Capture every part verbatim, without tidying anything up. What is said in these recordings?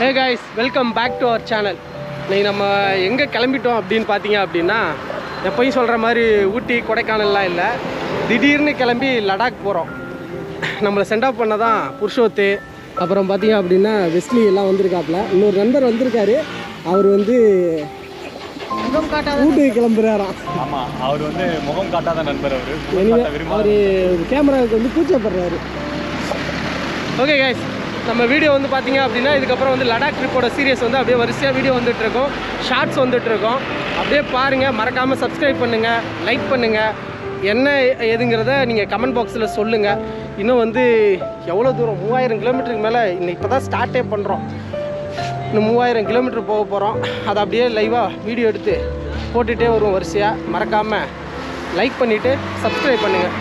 Hey guys, welcome back to our channel. Now, நம்ம எங்க கிளம்பிட்டோம் அப்படினு பாத்தீங்க அப்படினா எப்பவும் சொல்ற மாதிரி ஊட்டி கொடைக்கானல்லாம் இல்ல திடீர்னு கிளம்பி லடாக் போறோம். நம்மள சென்ட் ஆப் பண்ணதான் புருஷோத்து அப்புறம் பாத்தீங்க அப்படினா வெஸ்லி எல்லாம் வந்திருக்காப்ல. இன்னொரு நண்பர் வந்திருக்காரு. அவர் வந்து முகம் காட்டாத ஊட்டி கிளம்பறாராம். ஆமா, அவர் வந்து முகம் காட்டாத நண்பர். அவரு அவரு கேமராவுக்கு வந்து கூச்ச பண்றாரு. ஓகே गाइस, நம்ம வீடியோ வந்து பாத்தீங்க அப்படினா இதுக்கு அப்புறம் வந்து லடாக் ட்ரிப்போட சீரிஸ் வந்து அப்படியே வரிசையா வீடியோ வந்துட்டு இருக்கும். ஷார்ட்ஸ் வந்துட்டு இருக்கும். அப்படியே பாருங்க, மறக்காம Subscribe பண்ணுங்க, லைக் பண்ணுங்க. என்ன ஏதுங்கறத நீங்க கமெண்ட் பாக்ஸ்ல சொல்லுங்க. இன்னும் வந்து எவ்வளவு தூரம் மூவாயிரம் கிலோமீட்டருக்கு மேல இன்னைக்கு இப்பதான் ஸ்டார்ட் பண்றோம். இன்னும் மூவாயிரம் கிலோமீட்டர் போக போகிறோம். அதை அப்படியே லைவாக வீடியோ எடுத்து போட்டுகிட்டே வருவோம் வரிசையாக. மறக்காமல் லைக் பண்ணிவிட்டு சப்ஸ்கிரைப் பண்ணுங்கள்.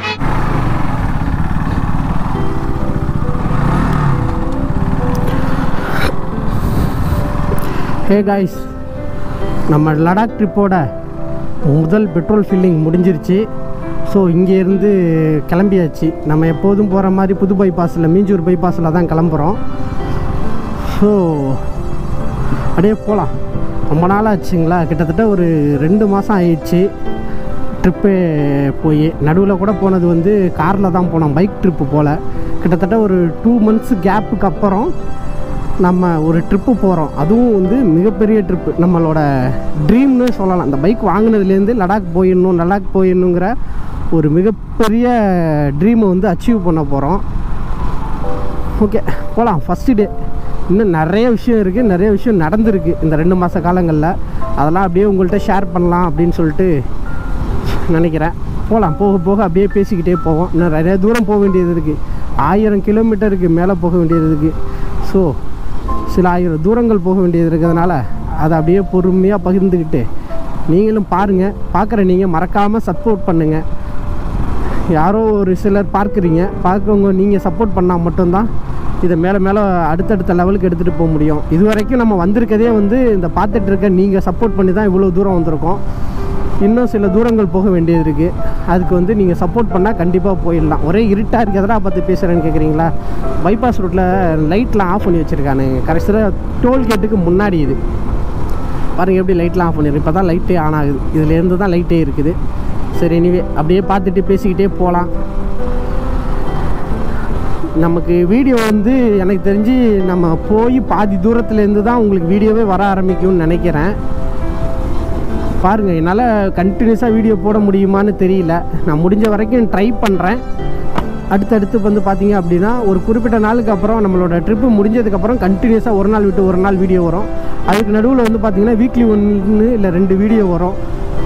ஹே காய்ஸ், நம்ம லடாக் ட்ரிப்போட முதல் பெட்ரோல் ஃபில்லிங் முடிஞ்சிருச்சு. ஸோ இங்கேருந்து கிளம்பியாச்சு. நம்ம எப்போதும் போகிற மாதிரி புது பைபாஸில் மீஞ்சூர் பைபாஸில் தான் கிளம்புறோம். ஸோ அப்படியே போகலாம். ரொம்ப நாள் ஆச்சுங்களா, கிட்டத்தட்ட ஒரு ரெண்டு மாதம் ஆயிடுச்சு ட்ரிப்பு போய். நடுவில் கூட போனது வந்து காரில் தான் போனோம், பைக் ட்ரிப்பு போல். கிட்டத்தட்ட ஒரு டூ மந்த்ஸ் கேப்புக்கு அப்புறம் நம்ம ஒரு ட்ரிப்பு போகிறோம். அதுவும் வந்து மிகப்பெரிய ட்ரிப்பு, நம்மளோட ட்ரீம்னு சொல்லலாம். அந்த பைக் வாங்கினதுலேருந்து லடாக் போயிடணும் லடாக் போயிடணுங்கிற ஒரு மிகப்பெரிய ட்ரீமை வந்து அச்சீவ் பண்ண போகிறோம். ஓகே போகலாம். ஃபஸ்ட்டு டே இன்னும் நிறைய விஷயம் இருக்குது, நிறைய விஷயம் நடந்திருக்கு இந்த ரெண்டு மாத காலங்களில். அதெல்லாம் அப்படியே உங்கள்கிட்ட ஷேர் பண்ணலாம் அப்படின்னு சொல்லிட்டு நினைக்கிறேன். போகலாம், போக போக அப்படியே பேசிக்கிட்டே போவோம். இன்னும் நிறைய தூரம் போக வேண்டியது இருக்குது, ஆயிரம் கிலோமீட்டருக்கு மேலே போக வேண்டியது இருக்குது. ஸோ சில ஆயிரம் தூரங்கள் போக வேண்டியது இருக்கிறதுனால அதை அப்படியே பொறுமையாக பகிர்ந்துக்கிட்டு நீங்களும் பாருங்கள். பார்க்குற நீங்கள் மறக்காமல் சப்போர்ட் பண்ணுங்கள். யாரோ ஒரு சிலர் பார்க்குறீங்க, பார்க்குறவங்க நீங்கள் சப்போர்ட் பண்ணால் மட்டும்தான் இதை மேலே மேலே அடுத்தடுத்த லெவலுக்கு எடுத்துகிட்டு போக முடியும். இது வரைக்கும் நம்ம வந்திருக்கதே வந்து இந்த பார்த்துட்டு இருக்க நீங்கள் சப்போர்ட் பண்ணி தான் இவ்வளோ தூரம் வந்திருக்கோம். இன்னும் சில தூரங்கள் போக வேண்டியது இருக்குது. அதுக்கு வந்து நீங்கள் சப்போர்ட் பண்ணால் கண்டிப்பாக போயிடலாம். ஒரே இருட்டாக இருக்கிறதா பார்த்து பேசுகிறேன்னு கேட்குறீங்களா? பைபாஸ் ரோட்டில் லைட்லாம் ஆஃப் பண்ணி வச்சுருக்கானுங்க. கடைசியில் டோல்கேட்டுக்கு முன்னாடி இது பாருங்கள், எப்படி லைட்லாம் ஆஃப் பண்ணிடுறேன். இப்போ தான் லைட்டே ஆன் ஆகுது, இதுலேருந்து தான் லைட்டே இருக்குது. சரி, எனிவே அப்படியே பார்த்துட்டு பேசிக்கிட்டே போகலாம். நமக்கு வீடியோ வந்து எனக்கு தெரிஞ்சு நம்ம போய் பாதி தூரத்துலேருந்து தான் உங்களுக்கு வீடியோவே வர ஆரம்பிக்கும்னு நினைக்கிறேன். பாருங்கள், என்னால் கண்டினியூஸாக வீடியோ போட முடியுமான்னு தெரியல. நான் முடிஞ்ச வரைக்கும் ட்ரை பண்ணுறேன். அடுத்தடுத்து வந்து பார்த்திங்க அப்படின்னா ஒரு குறிப்பிட்ட நாளுக்கு அப்புறம் நம்மளோட ட்ரிப்பு முடிஞ்சதுக்கப்புறம் கண்டினியூஸாக ஒரு நாள் விட்டு ஒரு நாள் வீடியோ வரும். அதுக்கு நடுவில் வந்து பார்த்திங்கன்னா வீக்லி ஒன்று இல்லை ரெண்டு வீடியோ வரும்.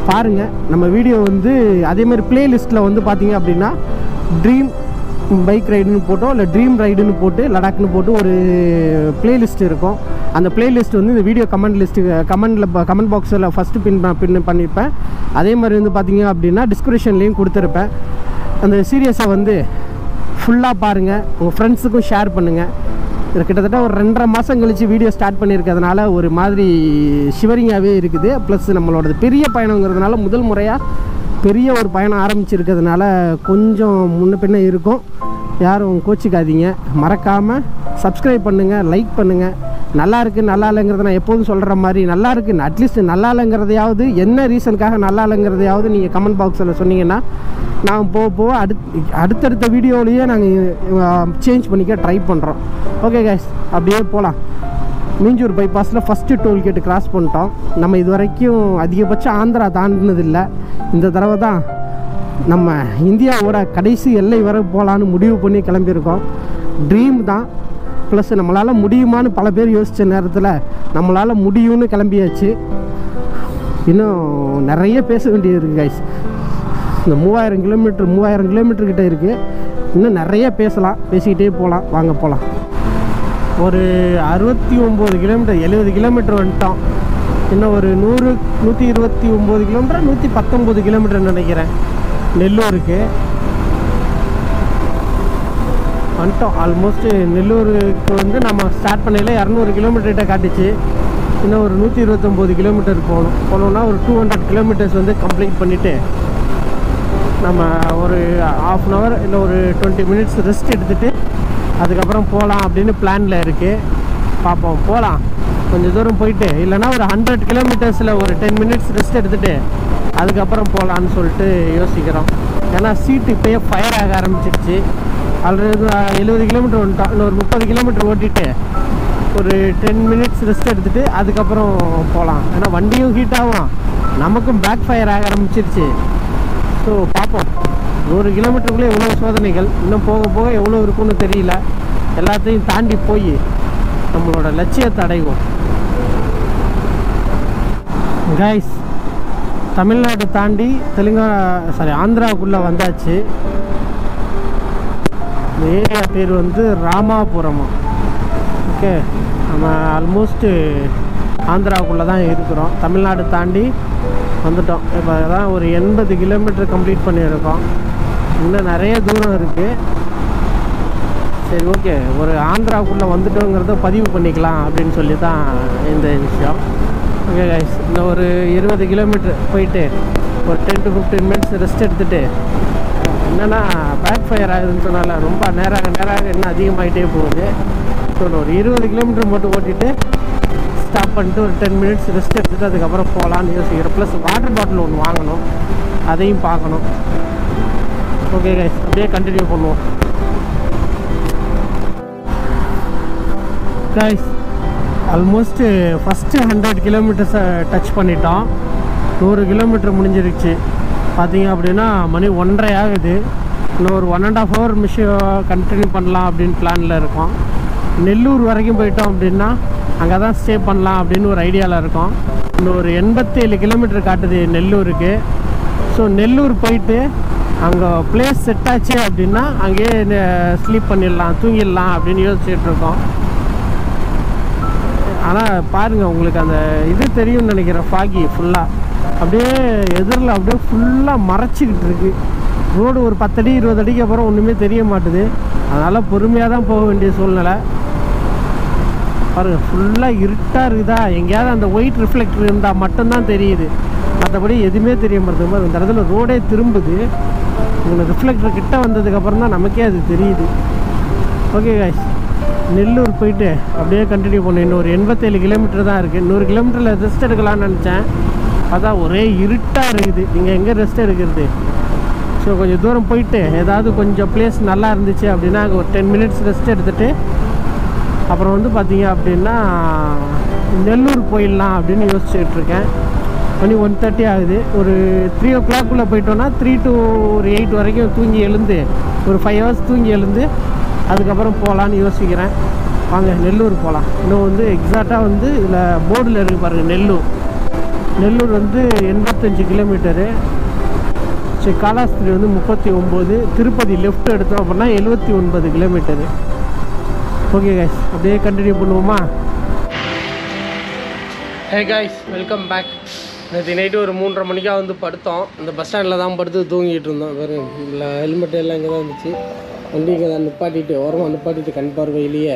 பாருங்கள், நம்ம வீடியோ வந்து அதேமாதிரி பிளேலிஸ்ட்டில் வந்து பார்த்திங்க அப்படின்னா ட்ரீம் பைக் ரைடுன்னு போட்டோம் இல்லை ட்ரீம் ரைடுன்னு போட்டு லடாக்னு போட்டு ஒரு பிளேலிஸ்ட் இருக்கும். அந்த பிளேலிஸ்ட் வந்து இந்த வீடியோ கமெண்ட் லிஸ்ட்டு கமெண்டில் கமெண்ட் பாக்ஸில் ஃபஸ்ட்டு பின் பின் பண்ணியிருப்பேன். அதே மாதிரி வந்து பார்த்திங்க அப்படின்னா டிஸ்கிரிப்ஷன்லேயும் கொடுத்துருப்பேன். அந்த சீரியஸை வந்து ஃபுல்லாக பாருங்கள், உங்கள் ஃப்ரெண்ட்ஸுக்கும் ஷேர் பண்ணுங்கள். இது கிட்டத்தட்ட ஒரு ரெண்டரை மாதம் கழித்து வீடியோ ஸ்டார்ட் பண்ணியிருக்கிறதுனால ஒரு மாதிரி ஷிவரிங்காகவே இருக்குது. ப்ளஸ் நம்மளோட பெரிய பயணங்கிறதுனால முதல் முறையாக பெரிய ஒரு பயணம் ஆரம்பிச்சிருக்கிறதுனால கொஞ்சம் முன்ன பின்ன இருக்கும். யாரும் கோச்சிக்காதீங்க. மறக்காமல் சப்ஸ்கிரைப் பண்ணுங்கள், லைக் பண்ணுங்கள். நல்லா இருக்குது நல்லா இல்லைங்கிறத நான் எப்போதும் சொல்கிற மாதிரி நல்லா இருக்குன்னு அட்லீஸ்ட் நல்லா இல்லைங்கிறதையாவது என்ன ரீசனுக்காக நல்லா இல்லைங்கிறதையாவது நீங்கள் கமெண்ட் பாக்ஸில் சொன்னீங்கன்னா நான் போக போக அடுத்து அடுத்தடுத்த வீடியோவிலேயே நாங்கள் சேஞ்ச் பண்ணிக்க ட்ரை பண்ணுறோம். ஓகே கைஸ், அப்படியே போகலாம். மீஞ்சூர் பைபாஸில் ஃபஸ்ட்டு டோல்கேட்டு கிராஸ் பண்ணிட்டோம். நம்ம இது வரைக்கும் அதிகபட்சம் ஆந்திரா தாண்டினதில்லை. இந்த தடவை தான் நம்ம இந்தியாவோட கடைசி எல்லை வரை போகலான்னு முடிவு பண்ணி கிளம்பியிருக்கோம். ட்ரீம் தான், ப்ளஸ் நம்மளால் முடியுமான்னு பல பேர் யோசித்த நேரத்தில் நம்மளால் முடியும்னு கிளம்பியாச்சு. இன்னும் நிறைய பேச வேண்டியது இருக்குது கைஸ். இந்த மூவாயிரம் கிலோமீட்டர் மூவாயிரம் கிலோமீட்டர்கிட்ட இருக்குது. இன்னும் நிறைய பேசலாம், பேசிக்கிட்டே போகலாம். வாங்க போகலாம். ஒரு அறுபத்தி ஒம்பது கிலோமீட்டர் எழுபது கிலோமீட்டர் வந்துட்டோம். இன்னும் ஒரு நூறு நூற்றி இருபத்தி ஒம்பது கிலோமீட்டர் நூற்றி பத்தொம்பது கிலோமீட்டர்னு நினைக்கிறேன் நெல்லூருக்கு வந்துட்டோம். ஆல்மோஸ்ட்டு நெல்லூருக்கு வந்து நம்ம ஸ்டார்ட் பண்ணையில் இரநூறு கிலோமீட்டர்கிட்ட காட்டுச்சு. இன்னும் ஒரு நூற்றி இருபத்தொம்போது கிலோமீட்டர் போகணும். போனோம்னா ஒரு டூ ஹண்ட்ரட் கிலோமீட்டர்ஸ் வந்து கம்ப்ளீட் பண்ணிவிட்டு நம்ம ஒரு ஹாஃப் அன் ஹவர் இல்லை ஒரு டுவெண்ட்டி மினிட்ஸ் ரெஸ்ட் எடுத்துகிட்டு அதுக்கப்புறம் போகலாம் அப்படின்னு பிளானில் இருக்குது. பாப்போம் போகலாம். கொஞ்சம் தூரம் போயிட்டு இல்லைன்னா ஒரு ஹண்ட்ரட் கிலோமீட்டர்ஸில் ஒரு டென் மினிட்ஸ் ரெஸ்ட் எடுத்துகிட்டு அதுக்கப்புறம் போகலான்னு சொல்லிட்டு யோசிக்கிறோம். ஏன்னா சீட்டு இப்போயே ஃபயர் ஆக ஆரம்பிச்சிருச்சு. ஆல்ரெடி எழுபது கிலோமீட்டர் வந்துட்டோம். இல்லை ஒரு முப்பது கிலோமீட்டர் ஓட்டிட்டு ஒரு டென் மினிட்ஸ் ரெஸ்ட் எடுத்துகிட்டு அதுக்கப்புறம் போகலாம். ஏன்னா வண்டியும் ஹீட் ஆகும், நமக்கும் பேக் ஃபயர் ஆக ஆரம்பிச்சிருச்சு. ஸோ பார்ப்போம் நூறு கிலோமீட்டருக்குள்ளே எவ்வளோ சோதனைகள், இன்னும் போக போக எவ்வளோ இருக்குன்னு தெரியல. எல்லாத்தையும் தாண்டி போய் நம்மளோட லட்சியத்தை அடைவோம். கைஸ், தமிழ்நாடு தாண்டி தெலுங்கானா சாரி ஆந்திராவுக்குள்ளே வந்தாச்சு. இந்த ஏரியா பேர் வந்து ராமாபுரம். ஓகே, நம்ம ஆல்மோஸ்ட்டு ஆந்திராவுக்குள்ளே தான் இருக்கிறோம். தமிழ்நாடு தாண்டி வந்துட்டோம். இப்போ தான் ஒரு எண்பது கிலோமீட்டர் கம்ப்ளீட் பண்ணியிருக்கோம். இன்னும் நிறைய தூரம் இருக்குது. சரி ஓகே, ஒரு ஆந்திராவுக்குள்ளே வந்துட்டோங்கிறத பதிவு பண்ணிக்கலாம் அப்படின்னு சொல்லி தான் இந்த விஷயம். ஓகே கைஸ், இந்த ஒரு இருபது கிலோமீட்டர் போயிட்டு ஒரு ten to fifteen minutes rest எடுத்துகிட்டு, என்னென்னா பேக் ஃபயர் ஆகுதுன்றனால ரொம்ப நேராக நேராக இன்னும் அதிகமாகிட்டே போகுது. ஸோ ஒரு இருபது கிலோமீட்டர் மட்டும் ஓட்டிட்டு ஸ்டாப் பண்ணிட்டு ஒரு டென் மினிட்ஸ் ரெஸ்ட் எடுத்துகிட்டு அதுக்கப்புறம் போகலான்னு யோசிக்கிறேன். ப்ளஸ் வாட்டர் பாட்டில் ஒன்று வாங்கணும், அதையும் பார்க்கணும். ஓகே கைஸ், அப்படியே கண்டினியூ பண்ணுவோம். கைஸ், ஆல்மோஸ்ட்டு ஃபஸ்ட்டு ஹண்ட்ரட் கிலோமீட்டர்ஸை டச் பண்ணிட்டோம். நூறு கிலோமீட்டர் முடிஞ்சிருச்சு. பார்த்திங்க அப்படின்னா மணி ஒன்றரை ஆகுது. இன்னும் ஒரு ஒன் அண்ட் ஆஃப் ஹவர் மிஷம் கண்டினியூ பண்ணலாம் அப்படின்னு பிளானில் இருக்கோம். நெல்லூர் வரைக்கும் போயிட்டோம் அப்படின்னா அங்கே தான் ஸ்டே பண்ணலாம் அப்படின்னு ஒரு ஐடியாவில் இருக்கோம். இன்னும் ஒரு எண்பத்தேழு கிலோமீட்டர் காட்டுது நெல்லூருக்கு. ஸோ நெல்லூர் போயிட்டு அங்கே பிளேஸ் செட் ஆச்சு அப்படின்னா அங்கேயே ஸ்லீப் பண்ணிடலாம், தூங்கிடலாம் அப்படின்னு யோசிச்சுட்ருக்கோம். ஆனால் பாருங்கள், உங்களுக்கு அந்த இது தெரியும்னு நினைக்கிறேன். ஃபாகி ஃபுல்லாக அப்படியே எதிரில் அப்படியே ஃபுல்லாக மறைச்சிக்கிட்டு இருக்குது. ரோடு ஒரு பத்தடி இருபது அடிக்கு அப்புறம் ஒன்றுமே தெரிய மாட்டுது. அதனால் பொறுமையாக தான் போக வேண்டிய சூழ்நிலை. பாருங்கள், ஃபுல்லாக இருட்டாக இருக்குதா. எங்கேயாவது அந்த ஒயிட் ரிஃப்ளெக்டர் இருந்தால் மட்டும்தான் தெரியுது, மற்றபடி எதுவுமே தெரிய மாட்டேங்குது. இந்த இடத்துல ரோடே திரும்புது. உங்களுக்கு ரிஃப்ளெக்டர் கிட்ட வந்ததுக்கப்புறம் தான் நமக்கே அது தெரியுது. ஓகே கைஸ், நெல்லூர் போயிட்டு அப்படியே கண்டினியூ பண்ணேன். இன்னும் ஒரு எண்பத்தேழு கிலோமீட்டர் தான் இருக்குது. நூறு கிலோமீட்டரில் ரெஸ்ட் எடுக்கலாம்னு நினச்சேன். அதான் ஒரே இருட்டாக இருக்குது, இங்கே எங்கே ரெஸ்ட் எடுக்கிறது. ஸோ கொஞ்சம் தூரம் போயிட்டு ஏதாவது கொஞ்சம் பிளேஸ் நல்லா இருந்துச்சு அப்படின்னா அங்கே ஒரு டென் மினிட்ஸ் ரெஸ்ட் எடுத்துகிட்டு அப்புறம் வந்து பார்த்திங்க அப்படின்னா நெல்லூர் போயிடலாம் அப்படின்னு யோசிச்சுட்ருக்கேன். மணி ஒன் தேர்ட்டி ஆகுது. ஒரு த்ரீ ஓ கிளாக்குள்ளே போயிட்டோன்னா த்ரீ டு ஒரு எயிட் வரைக்கும் தூங்கி எழுந்து ஒரு ஃபைவ் ஹவர்ஸ் தூங்கி எழுந்து அதுக்கப்புறம் போகலான்னு யோசிக்கிறேன். வாங்க நெல்லூர் போகலாம். இன்னும் வந்து எக்ஸாக்டாக வந்து இதில் போர்டில் இருக்குது பாருங்கள், நெல்லூர். நெல்லூர் வந்து எண்பத்தஞ்சு கிலோமீட்டரு. சரி, காலாஸ்திரி வந்து முப்பத்தி ஒம்பது. திருப்பதி லெஃப்ட் எடுத்தோம் அப்படின்னா எழுபத்தி ஒன்பது கிலோமீட்டரு. ஓகே கைஸ், அப்படியே கண்டினியூ பண்ணுவோமா? Hey guys, welcome back. நேற்று நைட்டு ஒரு மூன்றரை மணிக்காக வந்து படுத்தோம். இந்த பஸ் ஸ்டாண்டில் தான் படுத்து தூங்கிட்டு இருந்தோம். வேறு இல்லை, ஹெல்மெட் எல்லாம் இங்கே தான் இருந்துச்சு. வண்டி இங்கே தான் நிப்பாட்டிட்டு ஓரமாக நிப்பாட்டிட்டு கண் பார்வையிலேயே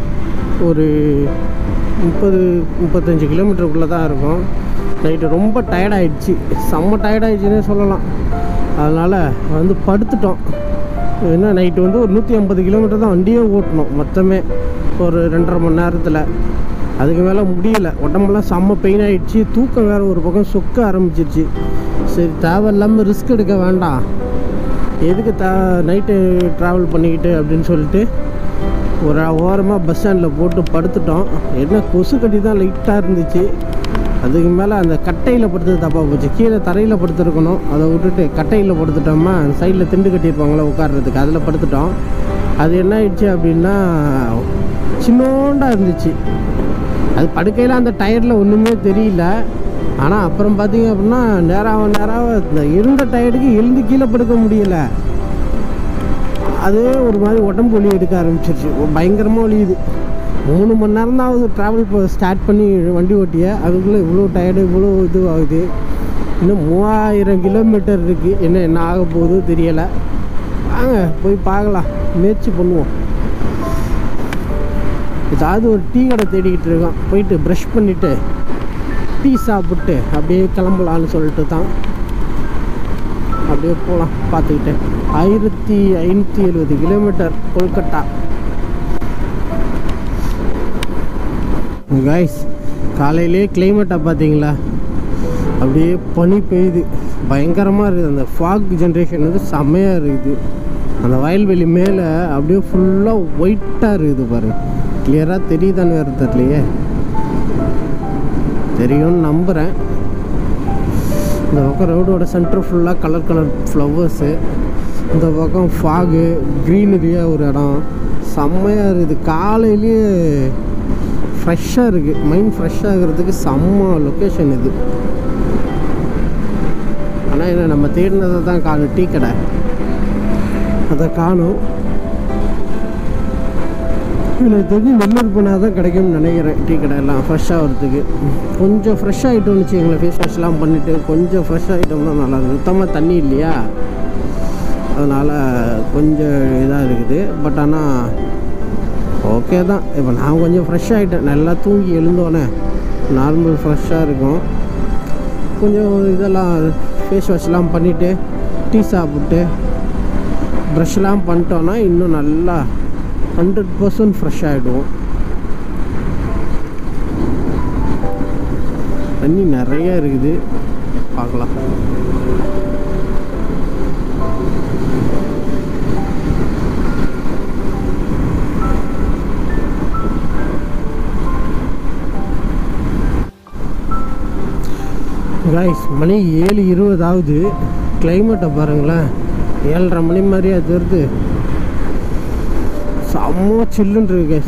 ஒரு முப்பது முப்பத்தஞ்சு கிலோமீட்டருக்குள்ளே தான் இருக்கும். நைட்டு ரொம்ப டயர்டாகிடுச்சு, செம்ம டயர்டாகிடுச்சுன்னே சொல்லலாம். அதனால் வந்து படுத்துட்டோம். ஏன்னா நைட்டு வந்து ஒரு நூற்றி ஐம்பது கிலோமீட்டர் தான் வண்டியே ஓட்டணும் மொத்தமே ஒரு ரெண்டரை மணி நேரத்தில். அதுக்கு மேலே முடியல. உடம்பெல்லாம் செம்ம பெயின் ஆகிடுச்சு. தூக்கம் வேறு ஒரு பக்கம் சொக்க ஆரம்பிச்சிருச்சு. சரி, தேவையில்லாமல் ரிஸ்க் எடுக்க வேண்டாம், எதுக்கு த நைட்டு ட்ராவல் பண்ணிக்கிட்டு அப்படின்னு சொல்லிட்டு ஒரு ஓரமாக பஸ் ஸ்டாண்டில் போட்டு படுத்துட்டோம். என்ன கொசு கட்டி தான் லைட்டாக இருந்துச்சு. அதுக்கு மேலே அந்த கட்டையில் படுத்தது தப்பாக போச்சு. கீழே தரையில் படுத்துருக்கணும், அதை விட்டுட்டு கட்டையில் படுத்துட்டோம்னா அந்த சைடில் திண்டு கட்டியிருப்பாங்களா உட்காடுறதுக்கு, அதில் படுத்துட்டோம். அது என்ன ஆயிடுச்சு அப்படின்னா சின்னோண்டாக இருந்துச்சு. அது படுக்கையில் அந்த டயரில் ஒன்றுமே தெரியல. ஆனால் அப்புறம் பார்த்திங்க அப்படின்னா நேராக நேராக இந்த இருந்த டயர்டுக்கு எழுந்து கீழே படுக்க முடியலை. அதே ஒரு மாதிரி உடம்பு ஒலி எடுக்க ஆரம்பிச்சிருச்சு. பயங்கரமாக ஒலியுது. மூணு மணி நேரம்தான் ட்ராவல் ஸ்டார்ட் பண்ணி வண்டி ஓட்டிய அதுக்குள்ளே இவ்வளோ டயர்டு இவ்வளோ இது ஆகுது. இன்னும் மூவாயிரம் கிலோமீட்டர் இருக்குது, என்ன என்ன ஆக போகுது தெரியலை. வாங்க போய் பார்க்கலாம், முயற்சி பண்ணுவோம். ஏதாவது ஒரு டீ கடை தேடிக்கிட்டு இருக்கோம், போயிட்டு ப்ரஷ் பண்ணிவிட்டு டீ சாப்பிட்டு அப்படியே கிளம்பலான்னு சொல்லிட்டு தான் அப்படியே போகலாம் பார்த்துக்கிட்டேன். ஆயிரத்தி ஐநூற்றி எழுபது கிலோமீட்டர் கொல்கட்டா. காய்ஸ் காலையிலே கிளைமேட்டாக பார்த்தீங்களா, அப்படியே பனி பெய்யுது, பயங்கரமாக இருக்குது. அந்த ஃபாக் ஜென்ரேஷன் வந்து செம்மையாக இருக்குது. அந்த வயல்வெளி மேலே அப்படியே ஃபுல்லாக ஒயிட்டாக இருக்குது பாருங்க. கிளியராக தெரியுதான்னு வேறு தெரியலையே, தெரியும்னு நம்புகிறேன். இந்த பக்கம் ரோடோட சென்டர் ஃபுல்லாக கலர் கலர் ஃப்ளவர்ஸு, இந்த பக்கம் ஃபாகு, க்ரீனரியாக ஒரு இடம் செம்மையாக இருக்குது. காலையிலேயே ஃப்ரெஷ்ஷாக இருக்குது, மைண்ட் ஃப்ரெஷ்ஷாக இருக்கிறதுக்கு செம்ம லொக்கேஷன் இது. ஆனால் என்ன நம்ம தேடினதை தான் காணும், டீ கடை அதை காணும். எனக்கு தெரிஞ்சு வெள்ளர் போனால் தான் கிடைக்கும்னு நினைக்கிறேன். டீ கடை எல்லாம் ஃப்ரெஷ்ஷாக வரத்துக்கு கொஞ்சம் ஃப்ரெஷ் ஆகிட்டோம்னு வச்சு எங்களை ஃபேஸ் வாஷ்லாம் பண்ணிவிட்டு கொஞ்சம் ஃப்ரெஷ் ஆகிட்டோம்னா நல்லா இருக்குது. சுத்தமாக தண்ணி இல்லையா, அதனால் கொஞ்சம் இதாக இருக்குது. பட் ஆனால் ஓகே தான். இப்போ நான் கொஞ்சம் ஃப்ரெஷ் ஆகிட்டேன், நல்லா தூங்கி எழுந்தோன்னே நார்மல் ஃப்ரெஷ்ஷாக இருக்கும். கொஞ்சம் இதெல்லாம் ஃபேஸ் வாஷ்லாம் பண்ணிவிட்டு டீ சாப்பிட்டு ப்ரெஷ்லாம் பண்ணிட்டோன்னா இன்னும் நல்லா ஹண்ட்ரட் பர்சன்ட் ஃப்ரெஷ் ஆகிடுவோம். தண்ணி நிறைய இருக்குது, பார்க்கலாம். காய்ஸ் மணி ஏழு இருபது ஆகுது. கிளைமேட்டை பாருங்களேன், ஏழரை மணி மாதிரியா தெரியுது. செம்ம சில்லுன்னு இருக்கு.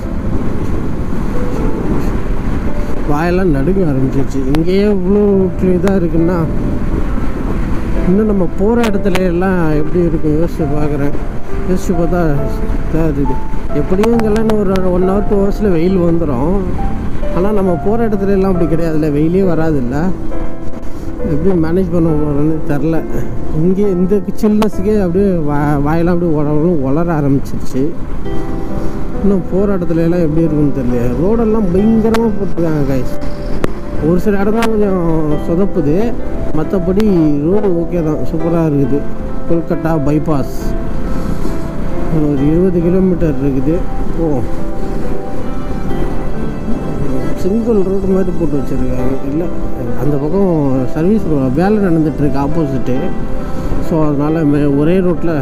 வாயெல்லாம் நடுங்க ஆரம்பிச்சிருச்சு. இங்கேயே இவ்வளோ இதாக இருக்குன்னா இன்னும் நம்ம போகிற இடத்துல எல்லாம் எப்படி இருக்கும் யோசிச்சு பார்க்குறேன். யோசிச்சு பார்த்தா இதாக இருக்குது. எப்படியும் இங்கெல்லாம் ஒரு ஒன் ஹவர் டூ ஹவர்ஸில் வெயில் வந்துடும். ஆனால் நம்ம போகிற இடத்துல எல்லாம் அப்படி கிடையாது, இல்லை வெயிலே வராது. இல்லை எப்படி மேனேஜ் பண்ண போகிறோன்னு தெரில. இங்கே இந்த சில்னஸுக்கே அப்படியே வா வாயெல்லாம் அப்படியே உடம்பும் வளர ஆரம்பிச்சிருச்சு. இன்னும் போகிற இடத்துல எல்லாம் எப்படி இருக்குன்னு தெரியல. ரோடெல்லாம் பயங்கரமாக போட்டுருக்காங்க காய்ஸ். ஒரு சில இடம் தான் கொஞ்சம் சொதப்புது, மற்றபடி ரோடு ஓகே தான், சூப்பராக இருக்குது. கொல்கட்டா பைபாஸ் ஒரு இருபது கிலோமீட்டர் இருக்குது. ஓ சிங்கிள் ரோடு மாதிரி போட்டு வச்சுருக்காங்க. இல்லை அந்த பக்கம் சர்வீஸ் வேலை நடந்துகிட்ருக்கு ஆப்போசிட்டு. ஸோ அதனால் மே ஒரே ரோட்டில்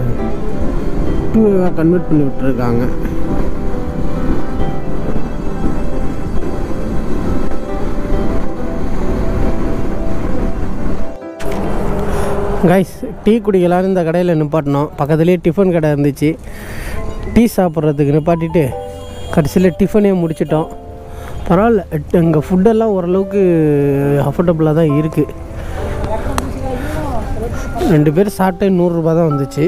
டூ வேவாக கன்வெர்ட் பண்ணி விட்டுருக்காங்க. கைஸ் டீ குடிக்கலான்னு இந்த கடையில் நிப்பாட்டினோம். பக்கத்துலேயே டிஃபன் கடை இருந்துச்சு, டீ சாப்பிட்றதுக்கு நிப்பாட்டிட்டு கடைசியில் டிஃபனே முடிச்சிட்டோம். பரவாயில்ல, இங்கே ஃபுட்டெல்லாம் ஓரளவுக்கு அஃபோர்டபுளாக தான் இருக்குது. ரெண்டு பேர் சாப்பிட்டு நூறுரூபா தான் வந்துச்சு.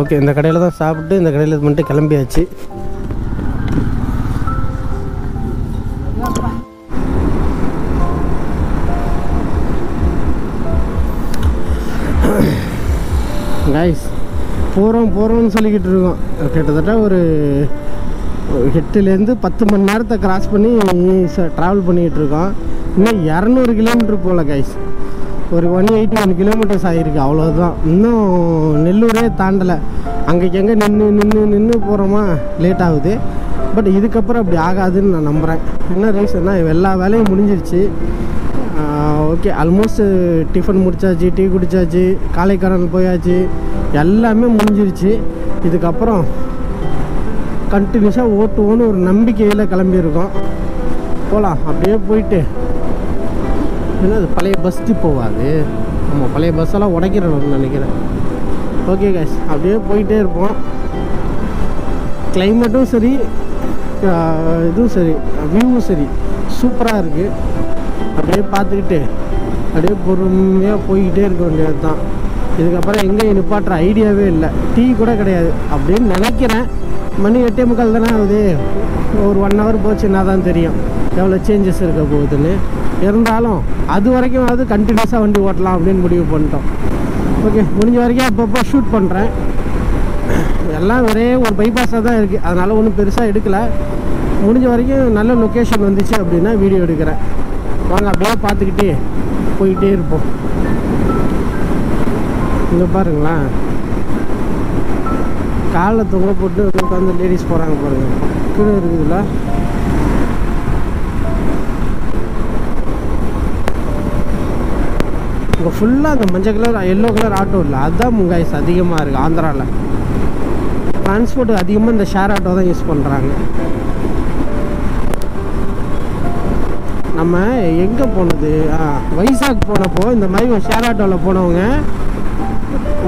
ஓகே, இந்த கடையில் தான் சாப்பிட்டு இந்த கடையில் மட்டும் கிளம்பியாச்சு. காய்ஸ் போகிறோம் போகிறோம்னு சொல்லிக்கிட்டு இருக்கோம். கிட்டத்தட்ட ஒரு எட்டுலேருந்து பத்து மணி நேரத்தை கிராஸ் பண்ணி ட்ராவல் பண்ணிக்கிட்டு இருக்கோம். இன்னும் இரநூறு கிலோமீட்டர் போகல காய்ஸ், ஒரு ஒன் எயிட்டி ஒன் கிலோமீட்டர்ஸ் ஆகிருக்கு, அவ்வளோதான். இன்னும் நெல்லூரே தாண்டலை. அங்கேக்கு எங்கே நின்று நின்று நின்று போகிறோமா லேட் ஆகுது. பட் இதுக்கப்புறம் அப்படி ஆகாதுன்னு நான் நம்புகிறேன். என்ன ரீசன்னா எல்லா வேலையும் முடிஞ்சிருச்சு. ஓகே, ஆல்மோஸ்ட் டிஃபன் முடித்தாச்சு, டீ குடித்தாச்சு, காலைக்காரன் போயாச்சு, எல்லாமே முடிஞ்சிருச்சு. இதுக்கப்புறம் கண்டினியூஸாக ஓட்டுவோன்னு ஒரு நம்பிக்கையில் கிளம்பியிருக்கோம். போகலாம் அப்படியே போயிட்டு. ஏன்னா அது பழைய பஸ் போகாது, நம்ம பழைய பஸ்ஸெல்லாம் உடைக்கிறோம்னு நினைக்கிறேன். ஓகே காய்ஸ் அப்படியே போயிட்டே இருப்போம். கிளைமேட்டும் சரி, இதுவும் சரி, வியூவும் சரி, சூப்பராக இருக்குது. அப்படியே பார்த்துக்கிட்டு அப்படியே பொறுமையாக போய்கிட்டே இருக்க வேண்டியது தான். இதுக்கப்புறம் எங்கே நிப்பாட்டுற ஐடியாவே இல்லை, டீ கூட கிடையாது அப்படின்னு நினைக்கிறேன். மணி எட்டே முக்கால் தானே ஆகுது, ஒரு ஒன் ஹவர் போச்சுன்னா தான் தெரியும் எவ்வளோ சேஞ்சஸ் இருக்க போகுதுன்னு. இருந்தாலும் அது வரைக்கும் அது கண்டினியூஸாக வண்டி ஓட்டலாம் அப்படின்னு முடிவு பண்ணிட்டோம். ஓகே, முடிஞ்ச வரைக்கும் அப்பப்போ ஷூட் பண்ணுறேன். எல்லாம் ஒரே ஒரு பைபாஸாக தான் இருக்குது, அதனால் ஒன்றும் பெருசாக எடுக்கலை. முடிஞ்ச வரைக்கும் நல்ல லொக்கேஷன் வந்துச்சு அப்படின்னா வீடியோ எடுக்கிறேன். வாங்க அப்படியே பார்த்துக்கிட்டே போயிட்டே இருப்போம். இங்கே பாருங்களா, காலில் தொங்க போட்டு உட்காந்து லேடிஸ் போகிறாங்க பாருங்கள். கீழே இருக்குதுல்ல, இங்கே ஃபுல்லாக அந்த மஞ்சள் கலர் எல்லோ கலர் ஆட்டோ இல்லை, அதுதான் முங்காய்ஸ் அதிகமாக இருக்குது. ஆந்திராவில் டிரான்ஸ்போர்ட் அதிகமாக இந்த ஷேர் ஆட்டோ தான் யூஸ் பண்ணுறாங்க. நம்ம எங்கே போனது, வைசாக் போனப்போ இந்த மாதிரி ஒரு ஷேர் ஆட்டோவில் போனவங்க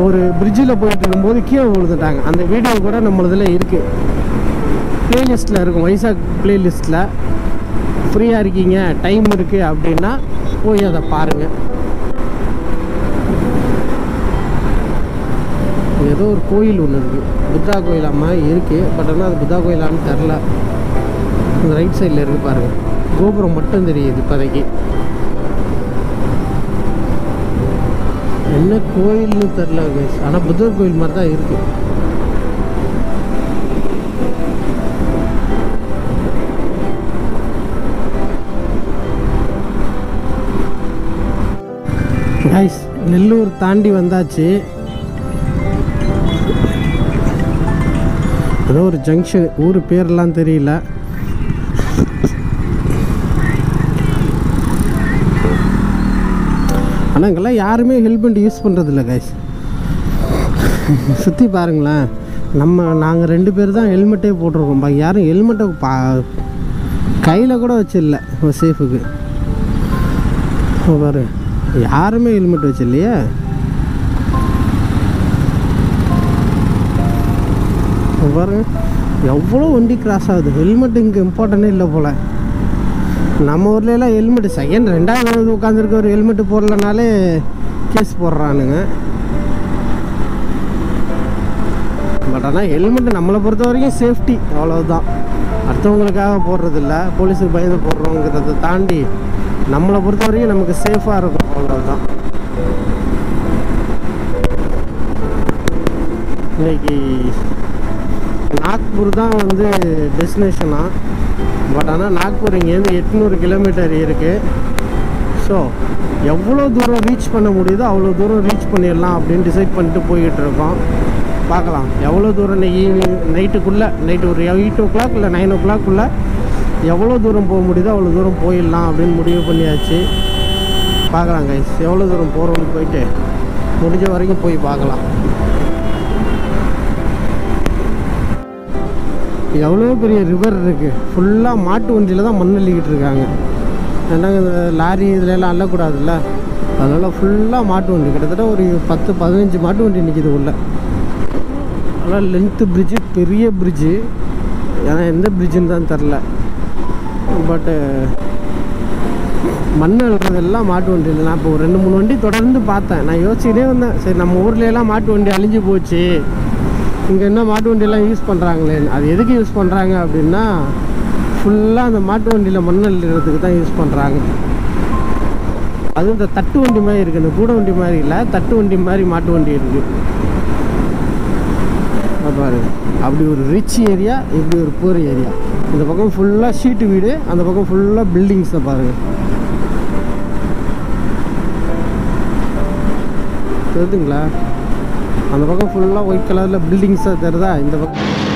ஒரு பிரிட்ஜில் போயிட்டு இருக்கும்போது கீழே விழுந்துட்டாங்க. அந்த வீடியோ கூட நம்மளதில் இருக்குது, பிளேலிஸ்ட்டில் இருக்கும், வைசாக் பிளேலிஸ்ட்டில். ஃப்ரீயாக இருக்கீங்க, டைம் இருக்குது அப்படின்னா போய் அதை பாருங்கள். ஏதோ ஒரு கோயில் ஒன்று இருக்குது, புத்தா கோயிலாமா இருக்குது, பட் ஆனால் அது புத்தா கோயிலான்னு தெரில. அந்த ரைட் சைடில் இருக்குது பாருங்கள், கோபுரம் மட்டும் தெரியுது இப்போதைக்கு. என்ன கோயில்னு தெரில கைஸ், ஆனால் புத்தர் கோயில் மாதிரி தான் இருக்கு. கைஸ், நெல்லூர் தாண்டி வந்தாச்சு. ஏதோ ஒரு ஜங்ஷன், ஊர் பேரெல்லாம் தெரியல. ஆனால் இங்கெல்லாம் யாருமே ஹெல்மெட் யூஸ் பண்ணுறதில்ல கைஸ். சுற்றி பாருங்களேன், நம்ம நாங்கள் ரெண்டு பேர் தான் ஹெல்மெட்டே போட்டிருக்கோம். பாக்கி யாரும் ஹெல்மெட்டை பா கையில் கூட வச்சிடல. சேஃபுக்கு பாரு, யாருமே ஹெல்மெட் வச்சிடலையே. பாருங்க எவ்வளோ வண்டி கிராஸ் ஆகுது, ஹெல்மெட் இங்கே இம்பார்ட்டன்டே இல்லை போல். நம்ம ஊர்லாம் ஹெல்மெட்டு செகண்ட் ரெண்டாவது உட்காந்துருக்க ஒரு ஹெல்மெட்டு போடலனாலே கேஸ் போடுறானுங்க. பட் ஆனால் ஹெல்மெட்டு நம்மளை பொறுத்த வரைக்கும் சேஃப்டி அவ்வளோதான், அடுத்தவங்களுக்காக போடுறதில்ல. போலீஸுக்கு பயந்து போடுறோங்கிறத தாண்டி நம்மளை பொறுத்த வரைக்கும் நமக்கு சேஃபாக இருக்கும், அவ்வளோதான். இன்னைக்கு நாக்பூர் தான் வந்து டெஸ்டினேஷனாக, பட் ஆனால் நாக்பூர் இங்கேருந்து எட்நூறு கிலோமீட்டர் இருக்குது. ஸோ எவ்வளோ தூரம் ரீச் பண்ண முடியுதோ அவ்வளோ தூரம் ரீச் பண்ணிடலாம் அப்படின்னு டிசைட் பண்ணிட்டு போய்கிட்டு இருக்கோம். பார்க்கலாம் எவ்வளோ தூரம் இன்னைக்கு ஈவினிங் நைட்டுக்குள்ளே, நைட்டு ஒரு எயிட் ஓ கிளாக் இல்லை நைன் ஓ கிளாக்குள்ளே எவ்வளோ தூரம் போக முடியுதோ அவ்வளோ தூரம் போயிடலாம் அப்படின்னு முடிவு பண்ணியாச்சு. பார்க்கலாம் கைஸ், எவ்வளோ தூரம் போகிறோம்னு போயிட்டு முடிஞ்ச வரைக்கும் போய் பார்க்கலாம். எவ்வளோ பெரிய ரிவர் இருக்குது, ஃபுல்லாக மாட்டு வண்டியில் தான் மண் அள்ளிக்கிட்டு இருக்காங்க. ஏன்னா இந்த லாரி இதுலலாம் அள்ளக்கூடாதுல்ல, அதனால் ஃபுல்லாக மாட்டு வண்டி, கிட்டத்தட்ட ஒரு பத்து பதினஞ்சு மாட்டு வண்டி நிற்கிது உள்ள. ஆனால் லென்த்து பிரிட்ஜு, பெரிய பிரிட்ஜு, ஏன்னா எந்த பிரிட்ஜுன்னு தான் தெரில. பட்டு மண் அழுறதெல்லாம் மாட்டு வண்டியில். நான் இப்போ ஒரு ரெண்டு மூணு வண்டி தொடர்ந்து பார்த்தேன். நான் யோசிச்சுக்கிட்டே வந்தேன், சரி நம்ம ஊர்லலாம் மாட்டு வண்டி அழிஞ்சு போச்சு, இங்கே என்ன மாட்டு வண்டியெல்லாம் யூஸ் பண்ணுறாங்களே, அது எதுக்கு யூஸ் பண்ணுறாங்க அப்படின்னா ஃபுல்லாக அந்த மாட்டு வண்டியில் மண் அள்ளிறதுக்கு தான் யூஸ் பண்ணுறாங்க. அதுவும் இந்த தட்டு வண்டி மாதிரி இருக்குது, இந்த கூட வண்டி மாதிரி இல்லை, தட்டு வண்டி மாதிரி மாட்டு வண்டி இருக்குது. பாரு, அப்படி ஒரு ரிச் ஏரியா, இப்படி ஒரு பூர் ஏரியா. இந்த பக்கம் ஃபுல்லாக ஷீட்டு வீடு, அந்த பக்கம் ஃபுல்லாக பில்டிங்ஸை பாருங்கள், தெரியுதுங்களா? அந்த பக்கம் ஃபுல்லாக ஒயிட் கலரில் பில்டிங்ஸாக தருதா, இந்த பக்கம்